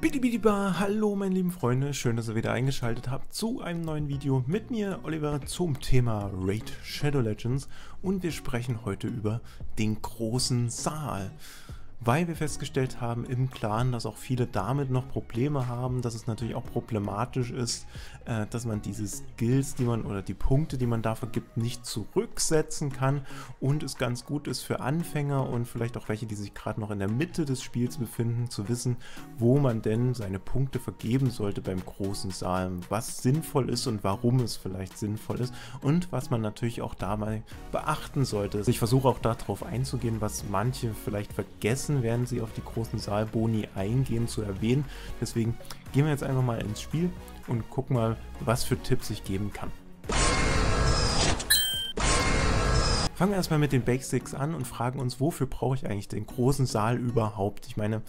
Bidibidiba, hallo meine lieben Freunde, schön, dass ihr wieder eingeschaltet habt zu einem neuen Video mit mir, Oliver, zum Thema Raid Shadow Legends, und wir sprechen heute über den großen Saal, weil wir festgestellt haben im Clan, dass auch viele damit noch Probleme haben, dass es natürlich auch problematisch ist, dass man diese Skills, die man oder die Punkte, die man dafür gibt, nicht zurücksetzen kann, und es ganz gut ist für Anfänger und vielleicht auch welche, die sich gerade noch in der Mitte des Spiels befinden, zu wissen, wo man denn seine Punkte vergeben sollte beim großen Saal, was sinnvoll ist und warum es vielleicht sinnvoll ist und was man natürlich auch dabei beachten sollte. Ich versuche auch darauf einzugehen, was manche vielleicht vergessen, während sie auf die großen Saalboni eingehen, zu erwähnen. Deswegen gehen wir jetzt einfach mal ins Spiel und guck mal, was für Tipps ich geben kann. Fangen wir erstmal mit den Basics an und fragen uns, wofür brauche ich eigentlich den großen Saal überhaupt? Ich meine,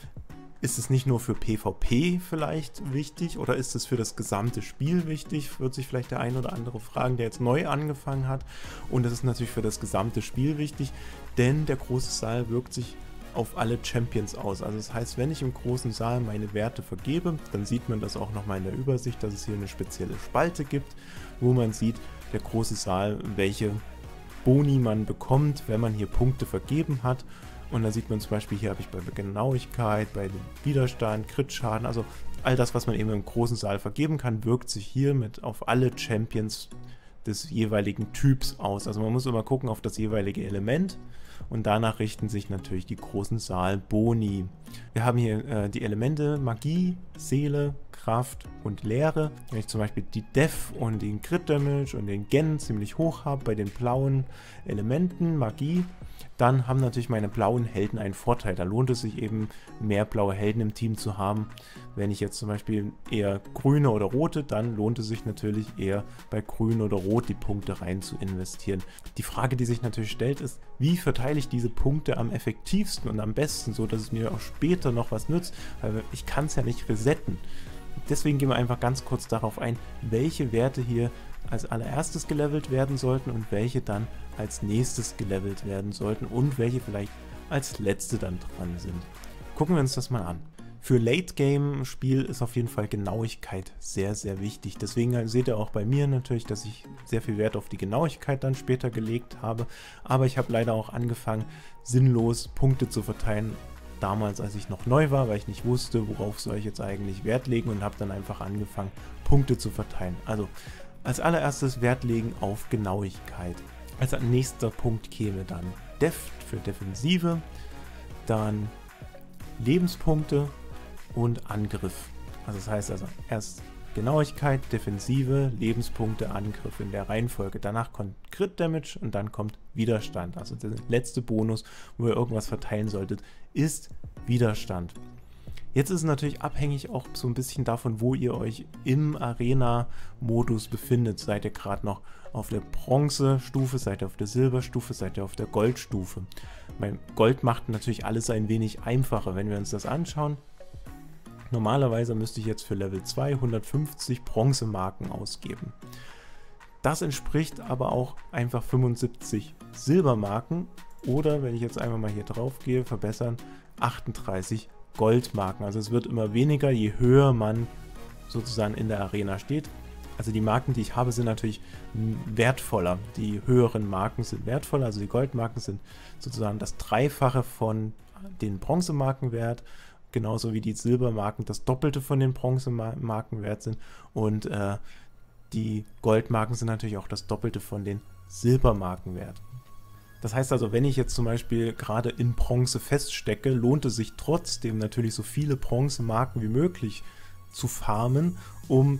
ist es nicht nur für PvP vielleicht wichtig oder ist es für das gesamte Spiel wichtig? Wird sich vielleicht der ein oder andere fragen, der jetzt neu angefangen hat. Und das ist natürlich für das gesamte Spiel wichtig, denn der große Saal wirkt sich auf alle Champions aus. Also das heißt, wenn ich im großen Saal meine Werte vergebe, dann sieht man das auch nochmal in der Übersicht, dass es hier eine spezielle Spalte gibt, wo man sieht, der große Saal, welche Boni man bekommt, wenn man hier Punkte vergeben hat. Und da sieht man zum Beispiel, hier habe ich bei Genauigkeit, bei dem Widerstand, Crit-Schaden, also all das, was man eben im großen Saal vergeben kann, wirkt sich hier mit auf alle Champions des jeweiligen Typs aus. Also man muss immer gucken auf das jeweilige Element und danach richten sich natürlich die großen Saalboni. Wir haben hier die Elemente Magie, Seele, Kraft und Leere. Wenn ich zum Beispiel die Def und den Crit Damage und den Gen ziemlich hoch habe bei den blauen Elementen Magie, dann haben natürlich meine blauen Helden einen Vorteil. Da lohnt es sich eben, mehr blaue Helden im Team zu haben. Wenn ich jetzt zum Beispiel eher grüne oder rote, dann lohnt es sich natürlich eher bei grün oder rot die Punkte rein zu investieren. Die Frage, die sich natürlich stellt, ist, wie verteile ich diese Punkte am effektivsten und am besten, so dass es mir auch später noch was nützt, weil ich kann es ja nicht resetten. Deswegen gehen wir einfach ganz kurz darauf ein, welche Werte hier als allererstes gelevelt werden sollten und welche dann als nächstes gelevelt werden sollten und welche vielleicht als letzte dann dran sind. Gucken wir uns das mal an. Für Late-Game-Spiel ist auf jeden Fall Genauigkeit sehr, sehr wichtig. Deswegen seht ihr auch bei mir natürlich, dass ich sehr viel Wert auf die Genauigkeit dann später gelegt habe. Aber ich habe leider auch angefangen, sinnlos Punkte zu verteilen. Damals, als ich noch neu war, weil ich nicht wusste, worauf soll ich jetzt eigentlich Wert legen, und habe dann einfach angefangen, Punkte zu verteilen. Also als allererstes Wert legen auf Genauigkeit. Als nächster Punkt käme dann Deft für Defensive, dann Lebenspunkte und Angriff. Also das heißt also erst Genauigkeit, Defensive, Lebenspunkte, Angriff in der Reihenfolge. Danach kommt Crit Damage und dann kommt Widerstand. Also der letzte Bonus, wo ihr irgendwas verteilen solltet, ist Widerstand. Jetzt ist es natürlich abhängig auch so ein bisschen davon, wo ihr euch im Arena-Modus befindet. Seid ihr gerade noch auf der Bronze-Stufe, seid ihr auf der Silberstufe, seid ihr auf der Goldstufe. Mein Gold macht natürlich alles ein wenig einfacher, wenn wir uns das anschauen. Normalerweise müsste ich jetzt für Level 2 150 Bronzemarken ausgeben. Das entspricht aber auch einfach 75 Silbermarken, oder wenn ich jetzt einfach mal hier drauf gehe, verbessern, 38 Goldmarken. Also es wird immer weniger, je höher man sozusagen in der Arena steht. Also die Marken, die ich habe, sind natürlich wertvoller. Die höheren Marken sind wertvoller, also die Goldmarken sind sozusagen das Dreifache von den Bronzemarken wert. Genauso wie die Silbermarken das Doppelte von den Bronzemarken wert sind, und die Goldmarken sind natürlich auch das Doppelte von den Silbermarken wert. Das heißt also, wenn ich jetzt zum Beispiel gerade in Bronze feststecke, lohnt es sich trotzdem natürlich, so viele Bronzemarken wie möglich zu farmen, um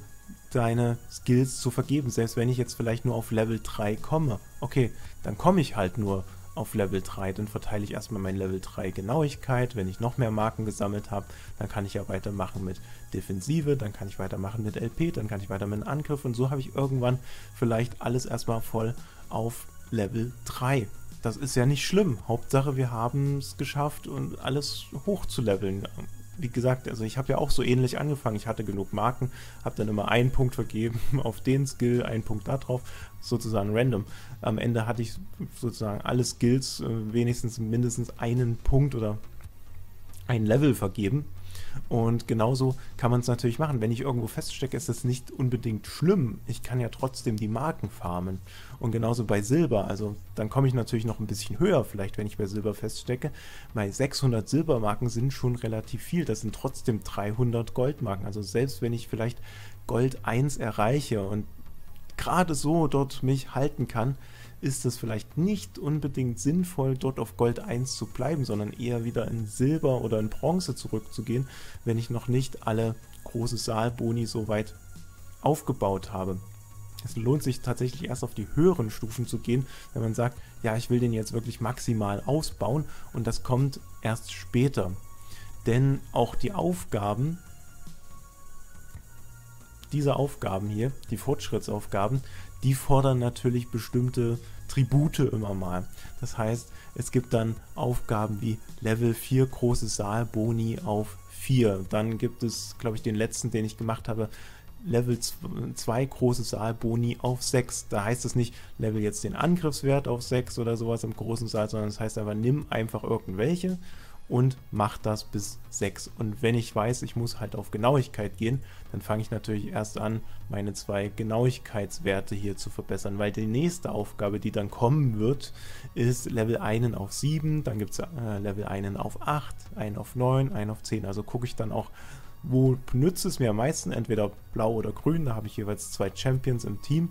deine Skills zu vergeben. Selbst wenn ich jetzt vielleicht nur auf Level 3 komme, okay, dann komme ich halt nur auf Level 3, dann verteile ich erstmal mein Level 3 Genauigkeit. Wenn ich noch mehr Marken gesammelt habe, dann kann ich ja weitermachen mit Defensive, dann kann ich weitermachen mit LP, dann kann ich weiter mit Angriff, und so habe ich irgendwann vielleicht alles erstmal voll auf Level 3. Das ist ja nicht schlimm, Hauptsache wir haben es geschafft und alles hoch zu leveln. Wie gesagt, also ich habe ja auch so ähnlich angefangen, ich hatte genug Marken, habe dann immer einen Punkt vergeben auf den Skill, einen Punkt da drauf, sozusagen random. Am Ende hatte ich sozusagen alle Skills wenigstens mindestens einen Punkt oder ein Level vergeben, Und genauso kann man es natürlich machen. Wenn ich irgendwo feststecke, ist das nicht unbedingt schlimm. Ich kann ja trotzdem die Marken farmen. Und genauso bei Silber. Also dann komme ich natürlich noch ein bisschen höher, vielleicht, wenn ich bei Silber feststecke. Bei 600 Silbermarken sind schon relativ viel. Das sind trotzdem 300 Goldmarken. Also selbst wenn ich vielleicht Gold 1 erreiche und gerade so dort mich halten kann, ist es vielleicht nicht unbedingt sinnvoll, dort auf Gold 1 zu bleiben, sondern eher wieder in Silber oder in Bronze zurückzugehen, wenn ich noch nicht alle großen Saalboni so weit aufgebaut habe. Es lohnt sich tatsächlich erst auf die höheren Stufen zu gehen, wenn man sagt, ja, ich will den jetzt wirklich maximal ausbauen, und das kommt erst später. Denn auch die Aufgaben, diese Aufgaben hier, die Fortschrittsaufgaben, die fordern natürlich bestimmte Tribute immer mal. Das heißt, es gibt dann Aufgaben wie Level 4 große Saalboni auf 4. Dann gibt es, glaube ich, den letzten, den ich gemacht habe, Level 2 große Saalboni auf 6. Da heißt es nicht, level jetzt den Angriffswert auf 6 oder sowas im großen Saal, sondern es heißt einfach, nimm einfach irgendwelche und mache das bis 6. Und wenn ich weiß, ich muss halt auf Genauigkeit gehen, dann fange ich natürlich erst an, meine 2 Genauigkeitswerte hier zu verbessern, weil die nächste Aufgabe, die dann kommen wird, ist Level 1 auf 7, dann gibt es Level 1 auf 8, 1 auf 9, 1 auf 10. Also gucke ich dann auch, wo nützt es mir am meisten, entweder blau oder grün, da habe ich jeweils 2 Champions im Team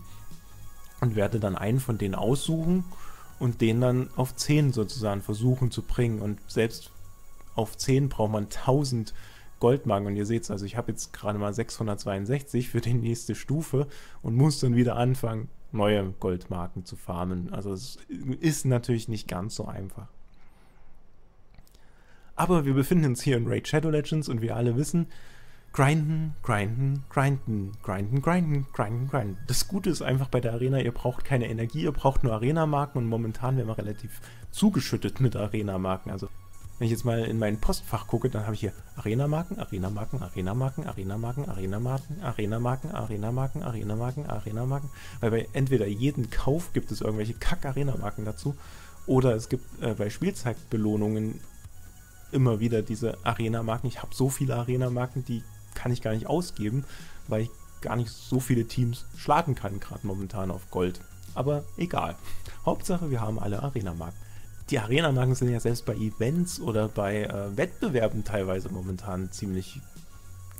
und werde dann einen von denen aussuchen und den dann auf 10 sozusagen versuchen zu bringen. Und selbst auf 10 braucht man 1000 Goldmarken, und ihr seht es, also ich habe jetzt gerade mal 662 für die nächste Stufe und muss dann wieder anfangen, neue Goldmarken zu farmen. Also es ist natürlich nicht ganz so einfach. Aber wir befinden uns hier in Raid Shadow Legends und wir alle wissen, grinden, grinden, grinden, grinden, grinden, grinden, grinden. Das Gute ist einfach bei der Arena, ihr braucht keine Energie, ihr braucht nur Arena-Marken, und momentan werden wir relativ zugeschüttet mit Arena-Marken. Also wenn ich jetzt mal in mein Postfach gucke, dann habe ich hier Arena-Marken, Arena-Marken, Arena-Marken, Arena-Marken, Arena-Marken, Arena-Marken, Arena-Marken, Arena-Marken, Arena-Marken. Weil bei entweder jedem Kauf gibt es irgendwelche Kack-Arena-Marken dazu, oder es gibt bei Spielzeitbelohnungen immer wieder diese Arena-Marken. Ich habe so viele Arena-Marken, die kann ich gar nicht ausgeben, weil ich gar nicht so viele Teams schlagen kann, gerade momentan auf Gold. Aber egal. Hauptsache, wir haben alle Arena-Marken. Die Arena-Marken sind ja selbst bei Events oder bei Wettbewerben teilweise momentan ziemlich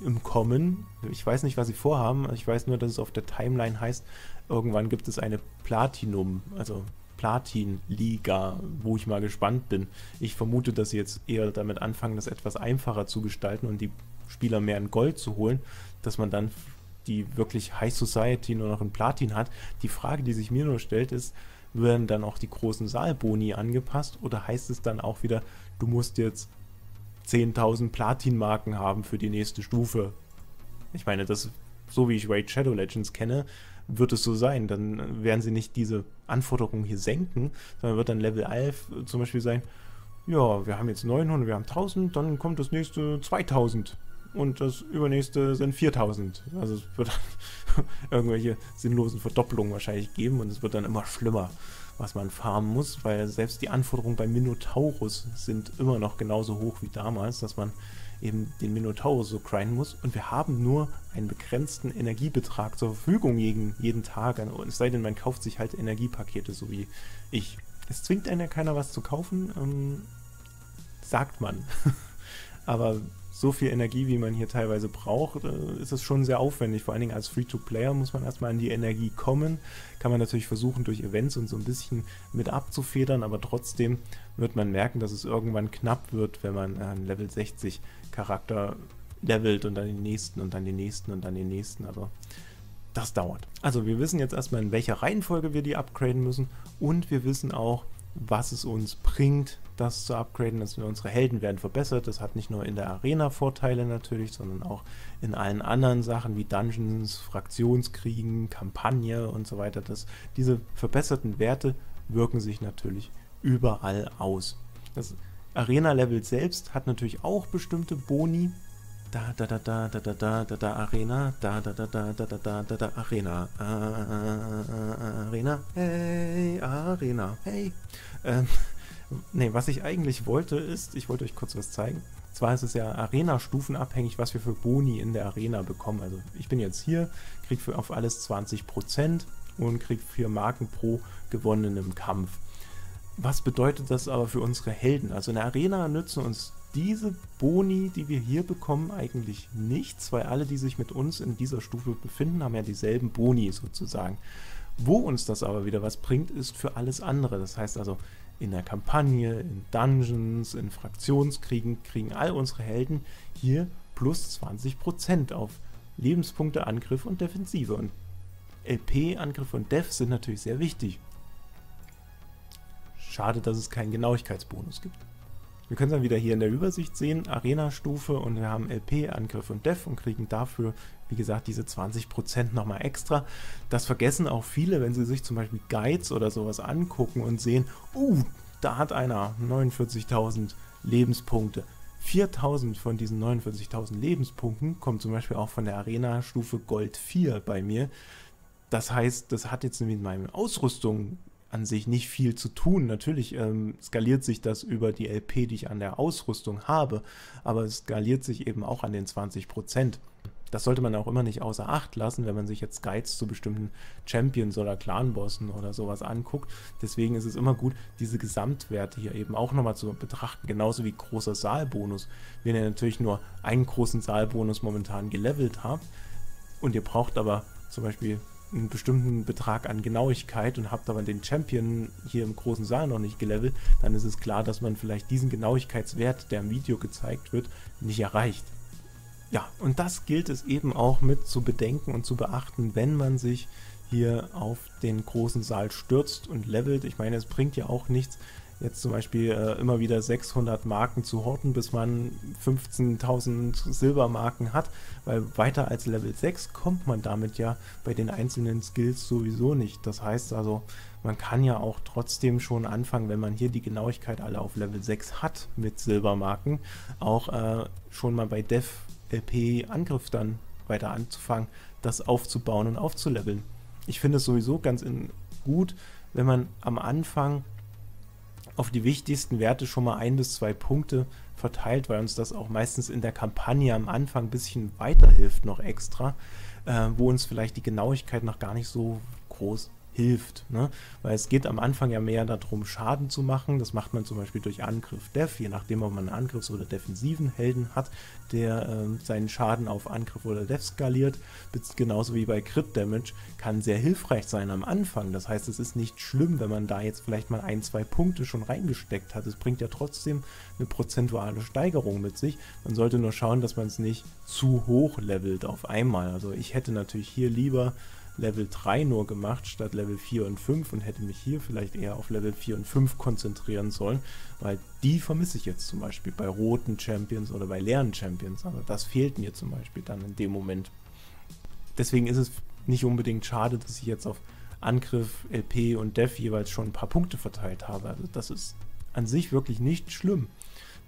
im Kommen. Ich weiß nicht, was sie vorhaben. Ich weiß nur, dass es auf der Timeline heißt, irgendwann gibt es eine Platinum, also Platin-Liga, wo ich mal gespannt bin. Ich vermute, dass sie jetzt eher damit anfangen, das etwas einfacher zu gestalten und die Spieler mehr in Gold zu holen, dass man dann die wirklich High Society nur noch in Platin hat. Die Frage, die sich mir nur stellt, ist, werden dann auch die großen Saalboni angepasst, oder heißt es dann auch wieder, du musst jetzt 10.000 Platinmarken haben für die nächste Stufe? Ich meine, das, so wie ich Raid Shadow Legends kenne, wird es so sein. Dann werden sie nicht diese Anforderungen hier senken, sondern wird dann Level 11 zum Beispiel sein, ja, wir haben jetzt 900, wir haben 1000, dann kommt das nächste 2000. Und das übernächste sind 4000. Also es wird dann irgendwelche sinnlosen Verdoppelungen wahrscheinlich geben, und es wird dann immer schlimmer, was man farmen muss, weil selbst die Anforderungen bei Minotaurus sind immer noch genauso hoch wie damals, dass man eben den Minotaurus so grinden muss, und wir haben nur einen begrenzten Energiebetrag zur Verfügung jeden Tag, und es sei denn, man kauft sich halt Energiepakete, so wie ich. Es zwingt einen ja keiner, was zu kaufen, sagt man. Aber so viel Energie, wie man hier teilweise braucht, ist es schon sehr aufwendig. Vor allen Dingen als Free-to-Player muss man erstmal an die Energie kommen. Kann man natürlich versuchen, durch Events und so ein bisschen mit abzufedern, aber trotzdem wird man merken, dass es irgendwann knapp wird, wenn man einen Level 60 Charakter levelt und dann den nächsten und dann den nächsten und dann den nächsten. Aber das dauert. Also wir wissen jetzt erstmal, in welcher Reihenfolge wir die upgraden müssen, und wir wissen auch, was es uns bringt, das zu upgraden. Also unsere Helden werden verbessert. Das hat nicht nur in der Arena Vorteile natürlich, sondern auch in allen anderen Sachen wie Dungeons, Fraktionskriegen, Kampagne und so weiter. Diese verbesserten Werte wirken sich natürlich überall aus. Das Arena-Level selbst hat natürlich auch bestimmte Boni. Da da da da da da da da da Arena, da da da da da da da da Arena, Arena, hey Arena, hey. Ne, was ich eigentlich wollte ist, ich wollte euch kurz was zeigen. Zwar ist es ja Arena-stufenabhängig, was wir für Boni in der Arena bekommen. Also ich bin jetzt hier, kriege für auf alles 20% und kriege 4 Marken pro gewonnenem Kampf. Was bedeutet das aber für unsere Helden? Also in der Arena nützen uns diese Boni, die wir hier bekommen, eigentlich nichts, weil alle, die sich mit uns in dieser Stufe befinden, haben ja dieselben Boni sozusagen. Wo uns das aber wieder was bringt, ist für alles andere. Das heißt also, in der Kampagne, in Dungeons, in Fraktionskriegen kriegen all unsere Helden hier plus 20% auf Lebenspunkte, Angriff und Defensive. Und LP, Angriff und Def sind natürlich sehr wichtig. Schade, dass es keinen Genauigkeitsbonus gibt. Wir können es dann wieder hier in der Übersicht sehen, Arena-Stufe, und wir haben LP, Angriff und Def und kriegen dafür, wie gesagt, diese 20% nochmal extra. Das vergessen auch viele, wenn sie sich zum Beispiel Guides oder sowas angucken und sehen, da hat einer 49.000 Lebenspunkte. 4.000 von diesen 49.000 Lebenspunkten kommen zum Beispiel auch von der Arena-Stufe Gold 4 bei mir. Das heißt, das hat jetzt mit meiner Ausrüstung an sich nicht viel zu tun. Natürlich skaliert sich das über die LP, die ich an der Ausrüstung habe, aber es skaliert sich eben auch an den 20%. Das sollte man auch immer nicht außer Acht lassen, wenn man sich jetzt Guides zu bestimmten Champions oder Clanbossen oder sowas anguckt. Deswegen ist es immer gut, diese Gesamtwerte hier eben auch nochmal zu betrachten, genauso wie großer Saalbonus. Wenn ihr natürlich nur einen großen Saalbonus momentan gelevelt habt und ihr braucht aber zum Beispiel einen bestimmten Betrag an Genauigkeit und habt aber den Champion hier im großen Saal noch nicht gelevelt, dann ist es klar, dass man vielleicht diesen Genauigkeitswert, der im Video gezeigt wird, nicht erreicht. Ja, und das gilt es eben auch mit zu bedenken und zu beachten, wenn man sich hier auf den großen Saal stürzt und levelt. Ich meine, es bringt ja auch nichts, jetzt zum Beispiel immer wieder 600 Marken zu horten, bis man 15.000 Silbermarken hat, weil weiter als Level 6 kommt man damit ja bei den einzelnen Skills sowieso nicht. Das heißt also, man kann ja auch trotzdem schon anfangen, wenn man hier die Genauigkeit alle auf Level 6 hat mit Silbermarken, auch schon mal bei Def, LP, Angriff dann weiter anzufangen, das aufzubauen und aufzuleveln. Ich finde es sowieso ganz gut, wenn man am Anfang auf die wichtigsten Werte schon mal 1 bis 2 Punkte verteilt, weil uns das auch meistens in der Kampagne am Anfang ein bisschen weiterhilft noch extra, wo uns vielleicht die Genauigkeit noch gar nicht so groß hilft, ne? Weil es geht am Anfang ja mehr darum, Schaden zu machen. Das macht man zum Beispiel durch Angriff Def, je nachdem, ob man einen Angriffs- oder defensiven Helden hat, der seinen Schaden auf Angriff oder Def skaliert, genauso wie bei Crit Damage, kann sehr hilfreich sein am Anfang. Das heißt, es ist nicht schlimm, wenn man da jetzt vielleicht mal 1, 2 Punkte schon reingesteckt hat. Es bringt ja trotzdem eine prozentuale Steigerung mit sich. Man sollte nur schauen, dass man es nicht zu hoch levelt auf einmal. Also ich hätte natürlich hier lieber Level 3 nur gemacht, statt Level 4 und 5 und hätte mich hier vielleicht eher auf Level 4 und 5 konzentrieren sollen, weil die vermisse ich jetzt zum Beispiel bei roten Champions oder bei leeren Champions. Also das fehlt mir zum Beispiel dann in dem Moment. Deswegen ist es nicht unbedingt schade, dass ich jetzt auf Angriff, LP und Def jeweils schon ein paar Punkte verteilt habe. Also das ist an sich wirklich nicht schlimm.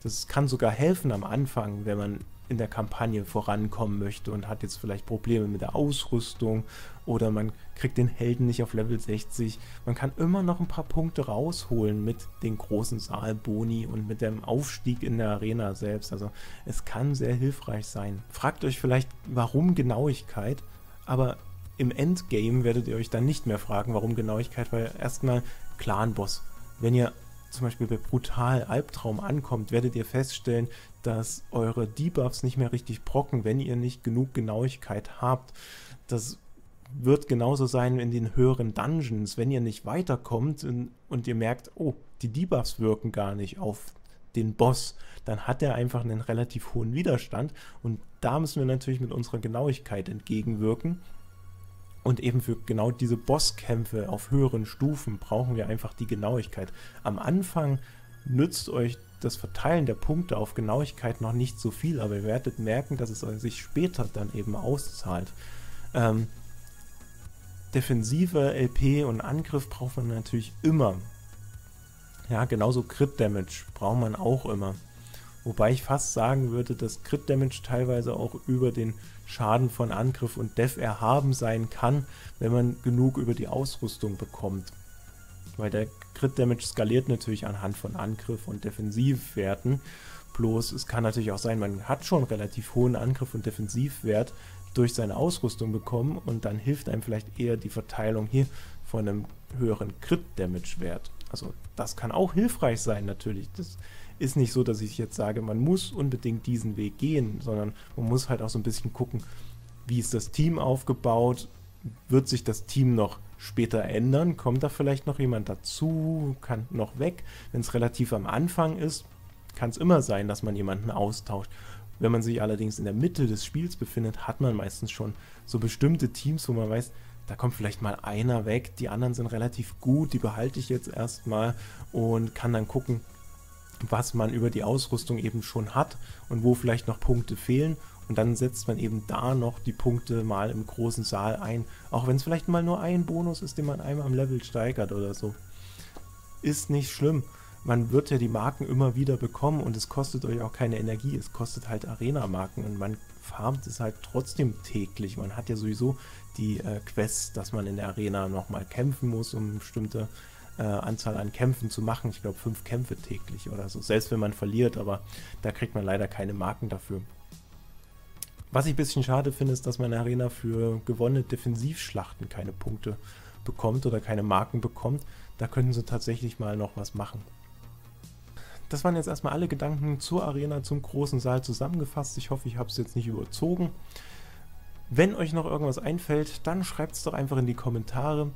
Das kann sogar helfen am Anfang, wenn man in der Kampagne vorankommen möchte und hat jetzt vielleicht Probleme mit der Ausrüstung oder man kriegt den Helden nicht auf Level 60. Man kann immer noch ein paar Punkte rausholen mit den großen Saalboni und mit dem Aufstieg in der Arena selbst. Also es kann sehr hilfreich sein. Fragt euch vielleicht, warum Genauigkeit, aber im Endgame werdet ihr euch dann nicht mehr fragen, warum Genauigkeit, weil erstmal Clanboss. Wenn ihr zum Beispiel bei Brutal Albtraum ankommt, werdet ihr feststellen, dass eure Debuffs nicht mehr richtig brocken, wenn ihr nicht genug Genauigkeit habt. Das wird genauso sein in den höheren Dungeons, wenn ihr nicht weiterkommt und ihr merkt, oh, die Debuffs wirken gar nicht auf den Boss, dann hat er einfach einen relativ hohen Widerstand und da müssen wir natürlich mit unserer Genauigkeit entgegenwirken. Und eben für genau diese Bosskämpfe auf höheren Stufen brauchen wir einfach die Genauigkeit. Am Anfang nützt euch das Verteilen der Punkte auf Genauigkeit noch nicht so viel, aber ihr werdet merken, dass es sich später dann eben auszahlt. Defensive, LP und Angriff braucht man natürlich immer. Ja, genauso Crit Damage braucht man auch immer. Wobei ich fast sagen würde, dass Crit Damage teilweise auch über den Schaden von Angriff und Def erhaben sein kann, wenn man genug über die Ausrüstung bekommt. Weil der Crit Damage skaliert natürlich anhand von Angriff und Defensivwerten. bloß, es kann natürlich auch sein, man hat schon relativ hohen Angriff- und Defensivwert durch seine Ausrüstung bekommen und dann hilft einem vielleicht eher die Verteilung hier von einem höheren Crit-Damage-Wert. Also das kann auch hilfreich sein natürlich. Das ist nicht so, dass ich jetzt sage, man muss unbedingt diesen Weg gehen, sondern man muss halt auch so ein bisschen gucken, wie ist das Team aufgebaut, wird sich das Team noch später ändern, kommt da vielleicht noch jemand dazu, kann noch weg. Wenn es relativ am Anfang ist, kann es immer sein, dass man jemanden austauscht. Wenn man sich allerdings in der Mitte des Spiels befindet, hat man meistens schon so bestimmte Teams, wo man weiß, da kommt vielleicht mal einer weg, die anderen sind relativ gut, die behalte ich jetzt erstmal und kann dann gucken, was man über die Ausrüstung eben schon hat und wo vielleicht noch Punkte fehlen. Und dann setzt man eben da noch die Punkte mal im großen Saal ein, auch wenn es vielleicht mal nur ein Bonus ist, den man einmal am Level steigert oder so. Ist nicht schlimm. Man wird ja die Marken immer wieder bekommen und es kostet euch auch keine Energie, es kostet halt Arena-Marken und man farmt es halt trotzdem täglich. Man hat ja sowieso die Quests, dass man in der Arena nochmal kämpfen muss, um eine bestimmte Anzahl an Kämpfen zu machen. Ich glaube 5 Kämpfe täglich oder so, selbst wenn man verliert, aber da kriegt man leider keine Marken dafür. Was ich ein bisschen schade finde, ist, dass man in der Arena für gewonnene Defensivschlachten keine Punkte bekommt oder keine Marken bekommt. Da könnten sie tatsächlich mal noch was machen. Das waren jetzt erstmal alle Gedanken zur Arena, zum großen Saal zusammengefasst. Ich hoffe, ich habe es jetzt nicht überzogen. Wenn euch noch irgendwas einfällt, dann schreibt es doch einfach in die Kommentare.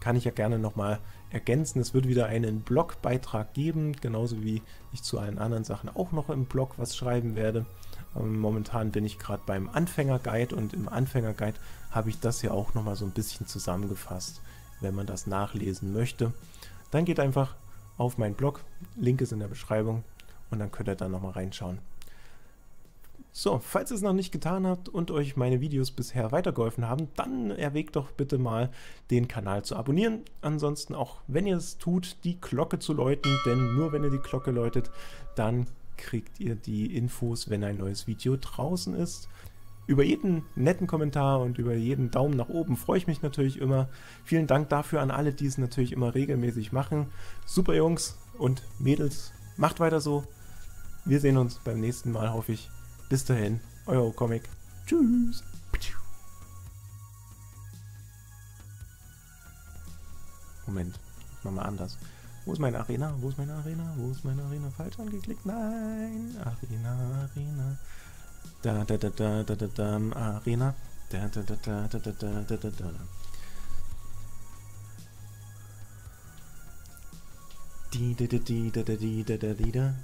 Kann ich ja gerne nochmal ergänzen. Es wird wieder einen Blogbeitrag geben, genauso wie ich zu allen anderen Sachen auch noch im Blog was schreiben werde. Momentan bin ich gerade beim Anfängerguide und im Anfängerguide habe ich das hier auch nochmal so ein bisschen zusammengefasst, wenn man das nachlesen möchte. Dann geht einfach auf meinen Blog, Link ist in der Beschreibung und dann könnt ihr da nochmal reinschauen. So, falls ihr es noch nicht getan habt und euch meine Videos bisher weitergeholfen haben, dann erwägt doch bitte mal, den Kanal zu abonnieren. Ansonsten auch, wenn ihr es tut, die Glocke zu läuten, denn nur wenn ihr die Glocke läutet, dann kriegt ihr die Infos, wenn ein neues Video draußen ist. Über jeden netten Kommentar und über jeden Daumen nach oben freue ich mich natürlich immer. Vielen Dank dafür an alle, die es natürlich immer regelmäßig machen. Super Jungs und Mädels, macht weiter so. Wir sehen uns beim nächsten Mal, hoffe ich. Bis dahin, euer Ocomic. Tschüss. Moment, mach mal anders. Wo ist meine Arena? Wo ist meine Arena? Wo ist meine Arena? Falsch angeklickt? Nein. Arena, Arena. Da da da da da da da. Arena. Da da da da da da da da da da. Die da da die da da die da da die da.